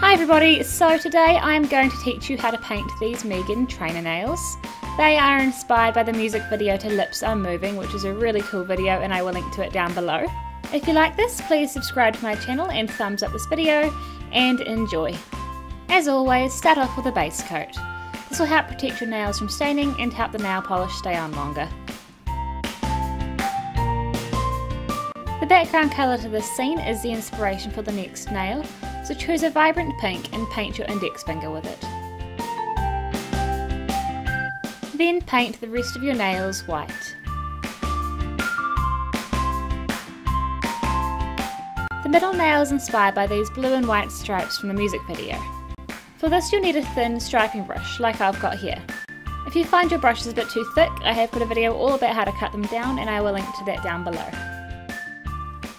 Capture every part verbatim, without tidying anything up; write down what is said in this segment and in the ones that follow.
Hi everybody, so today I'm going to teach you how to paint these Meghan Trainor nails. They are inspired by the music video to Lips Are Movin, which is a really cool video and I will link to it down below. If you like this, please subscribe to my channel and thumbs up this video and enjoy. As always, start off with a base coat. This will help protect your nails from staining and help the nail polish stay on longer. The background colour to this scene is the inspiration for the next nail, so choose a vibrant pink and paint your index finger with it. Then paint the rest of your nails white. The middle nail is inspired by these blue and white stripes from the music video. For this you'll need a thin striping brush, like I've got here. If you find your brush is a bit too thick, I have put a video all about how to cut them down and I will link to that down below.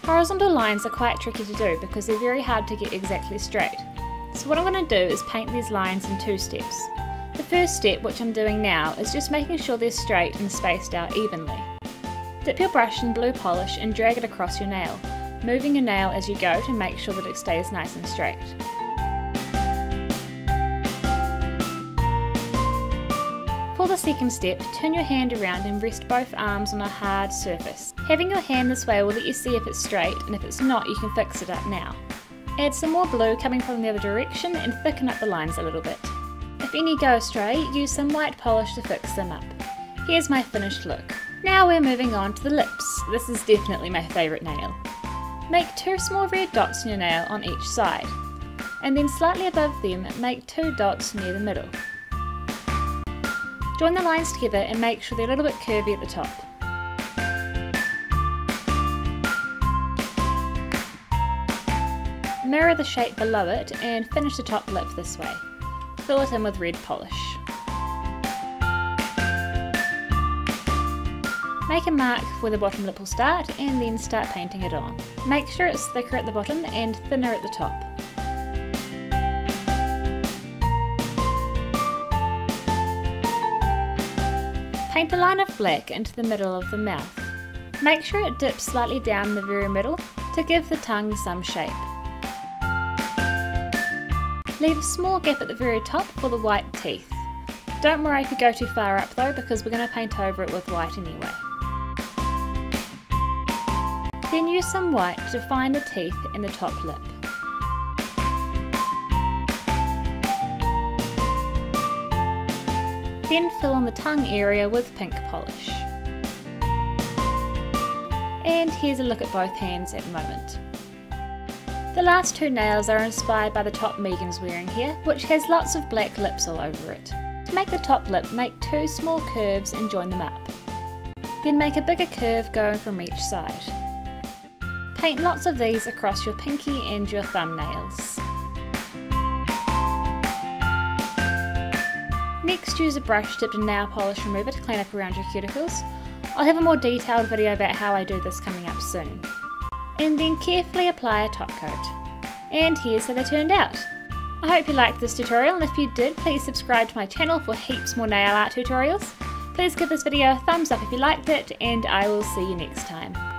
Horizontal lines are quite tricky to do because they're very hard to get exactly straight. So what I'm going to do is paint these lines in two steps. The first step, which I'm doing now, is just making sure they're straight and spaced out evenly. Dip your brush in blue polish and drag it across your nail, moving your nail as you go to make sure that it stays nice and straight. For the second step, turn your hand around and rest both arms on a hard surface. Having your hand this way will let you see if it's straight, and if it's not, you can fix it up now. Add some more blue coming from the other direction and thicken up the lines a little bit. If any go astray, use some white polish to fix them up. Here's my finished look. Now we're moving on to the lips. This is definitely my favourite nail. Make two small red dots on your nail on each side, and then slightly above them make two dots near the middle. Join the lines together and make sure they're a little bit curvy at the top. Mirror the shape below it and finish the top lip this way. Fill it in with red polish. Make a mark where the bottom lip will start and then start painting it on. Make sure it's thicker at the bottom and thinner at the top. Paint a line of black into the middle of the mouth. Make sure it dips slightly down the very middle to give the tongue some shape. Leave a small gap at the very top for the white teeth. Don't worry if you go too far up though, because we're going to paint over it with white anyway. Then use some white to define the teeth and the top lip. Then fill in the tongue area with pink polish. And here's a look at both hands at the moment. The last two nails are inspired by the top Meghan's wearing here, which has lots of black lips all over it. To make the top lip, make two small curves and join them up. Then make a bigger curve going from each side. Paint lots of these across your pinky and your thumbnails. Next, use a brush dipped in nail polish remover to clean up around your cuticles. I'll have a more detailed video about how I do this coming up soon. And then carefully apply a top coat. And here's how they turned out. I hope you liked this tutorial, and if you did, please subscribe to my channel for heaps more nail art tutorials. Please give this video a thumbs up if you liked it, and I will see you next time.